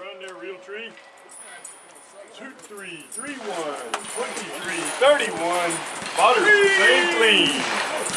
Run there, Realtree. 2, 3, 3, 1, 23, 31. Bottom, same clean.